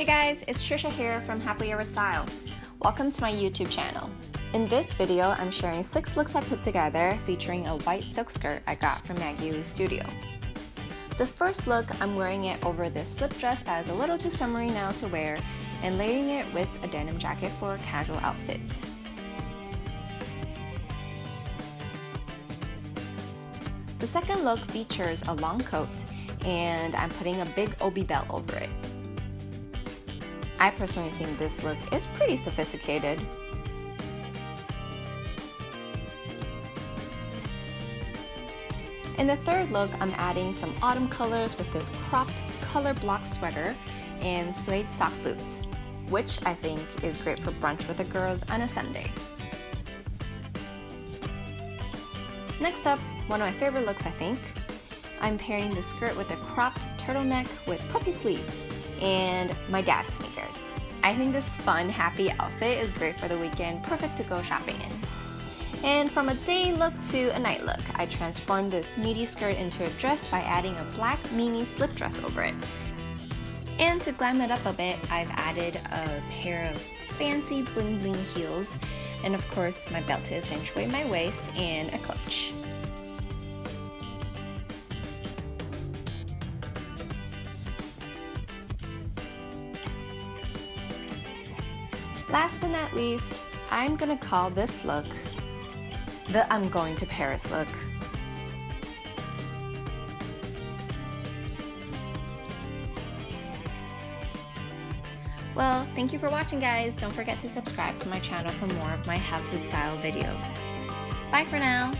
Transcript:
Hey guys, it's Trisha here from Happily Ever Style. Welcome to my YouTube channel. In this video, I'm sharing 6 looks I put together featuring a white silk skirt I got from Maggie Wu Studio. The first look, I'm wearing it over this slip dress that is a little too summery now to wear and layering it with a denim jacket for a casual outfit. The second look features a long coat and I'm putting a big obi belt over it. I personally think this look is pretty sophisticated. In the third look, I'm adding some autumn colors with this cropped color block sweater and suede sock boots, which I think is great for brunch with the girls on a Sunday. Next up, one of my favorite looks I think. I'm pairing the skirt with a cropped turtleneck with puffy sleeves and my dad's sneakers. I think this fun, happy outfit is great for the weekend, perfect to go shopping in. And from a day look to a night look, I transformed this midi skirt into a dress by adding a black mini slip dress over it. And to glam it up a bit, I've added a pair of fancy bling bling heels, and of course my belt to accentuate my waist, and a clutch. Last but not least, I'm gonna call this look the I'm going to Paris look. Well, thank you for watching guys. Don't forget to subscribe to my channel for more of my how-to style videos. Bye for now.